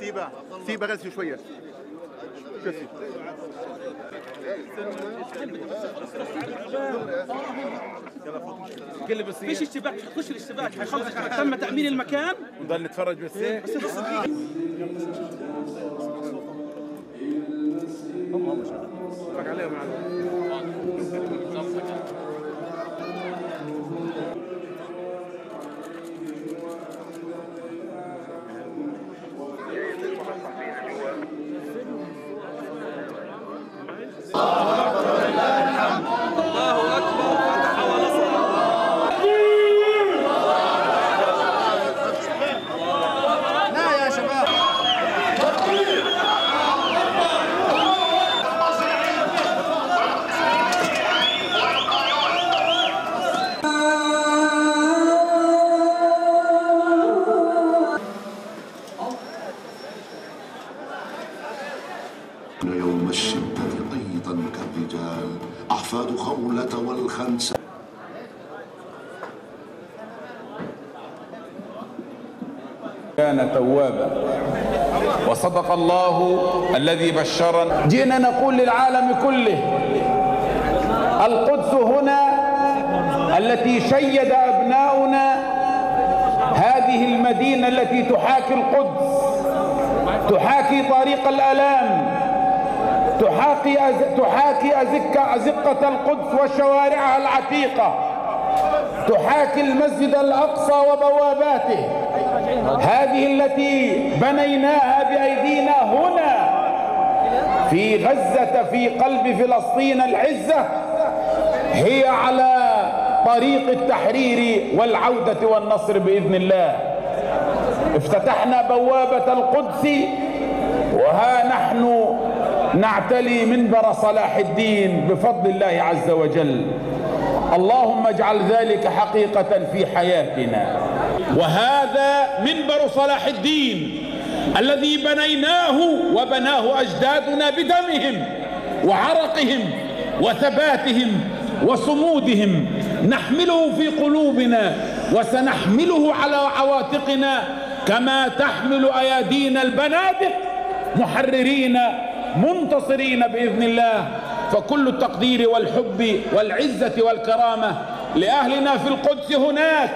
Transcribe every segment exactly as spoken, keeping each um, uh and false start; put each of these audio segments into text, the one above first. سيبها سيبها غير شويه. كثير فيش اشتباك، تخش الاشتباك حيخلص. تم تأمين المكان ونضل نتفرج بس. بس هم هم اتفرج عليهم يوم الشباب أيضا كالرجال أحفاد خولة والخمسة. كان توابا وصدق الله الذي بشرنا. جئنا نقول للعالم كله القدس هنا التي شيد أبناؤنا هذه المدينة التي تحاكي القدس، تحاكي طريق الآلام، تحاكي تحاكي أزكة أزقة القدس وشوارعها العتيقة، تحاكي المسجد الأقصى وبواباته، هذه التي بنيناها بأيدينا هنا في غزة في قلب فلسطين العزة، هي على طريق التحرير والعودة والنصر بإذن الله. افتتحنا بوابة القدس وها نحن نعتلي منبر صلاح الدين بفضل الله عز وجل. اللهم اجعل ذلك حقيقة في حياتنا. وهذا منبر صلاح الدين الذي بنيناه وبناه أجدادنا بدمهم وعرقهم وثباتهم وصمودهم، نحمله في قلوبنا وسنحمله على عواتقنا كما تحمل أيادينا البنادق، محررين منتصرين بإذن الله. فكل التقدير والحب والعزة والكرامة لأهلنا في القدس هناك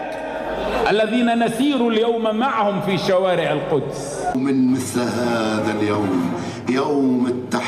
الذين نسير اليوم معهم في شوارع القدس. من مثل هذا اليوم يوم التحرير